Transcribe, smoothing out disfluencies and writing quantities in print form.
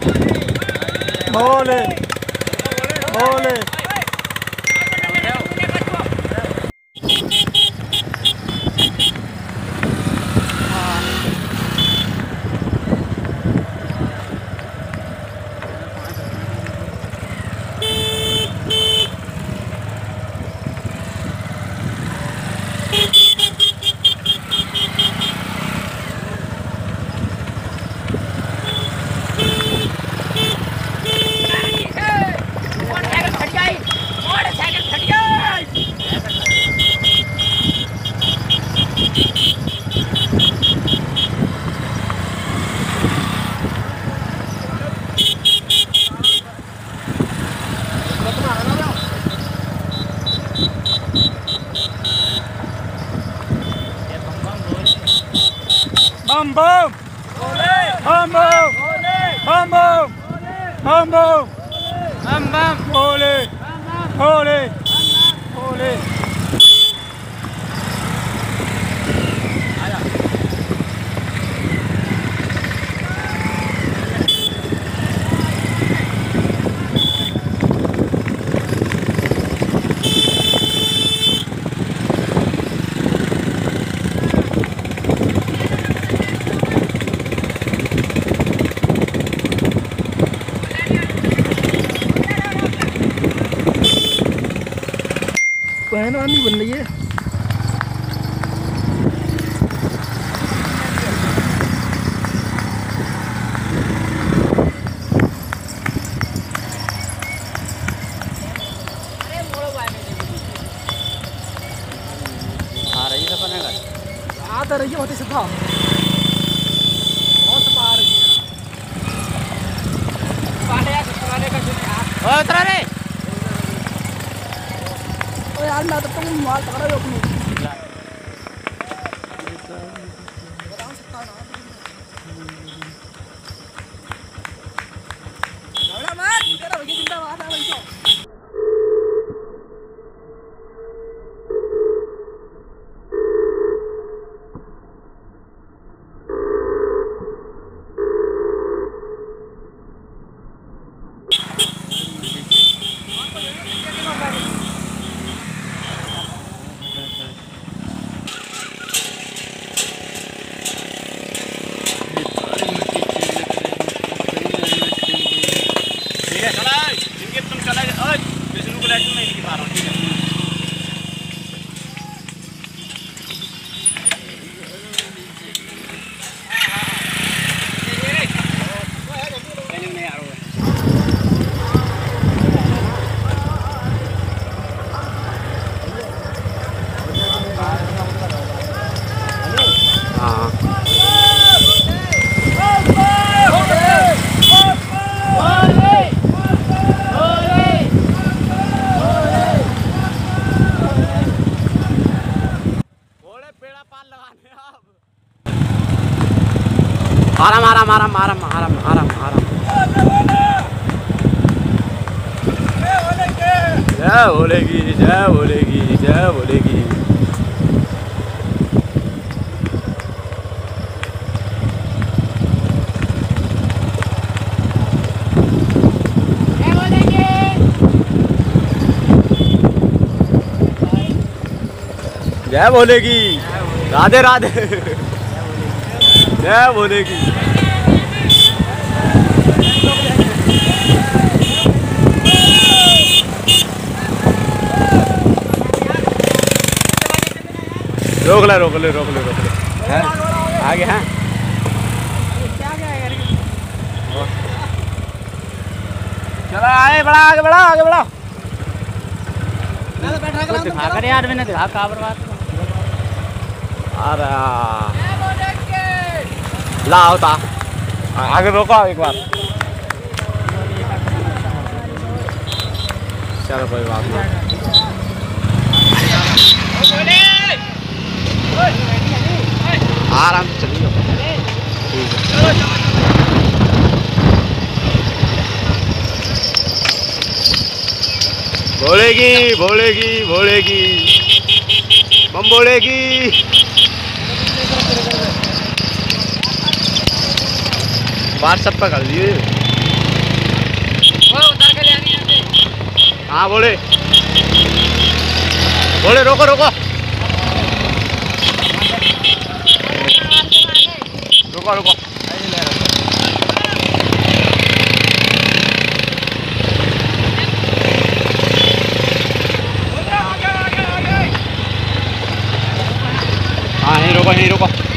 Bhole, Bhole. Bum bum! Bum bum! Bum bum! Bum bum! Bum bum! Bhole! Bhole! Bhole! बहन आनी बन रही है। आ रही है सपने का आ तो रही है होती सपा बहुत सपा आ रही है का उतरा रे यार मैं तो तुम माल पकड़ा हो अपनी बता सकता ना झगड़ा मत तेरा भाई जिंदाबाद है भाई। आराम आराम आराम आराम आराम आराम आराम जय बोलेगी जय बोलेगी जय बोलेगी। जय बोलेगी राधे राधे जय बोलेगी। रोक ले हैं आगे हैं चला आए बड़ा आगे बड़ा दिखा कर यार मैंने दिखा काबर बात ला होता आगे रोको एक बार चलो कोई बात नहीं आराम से चलिए बोलेगी बोलेगी बोलेगी बम बोलेगी। व्हाट्सएप पर कर दिए। हाँ बोले बोले रोको रोको रोको रोको हाँ नहीं रोको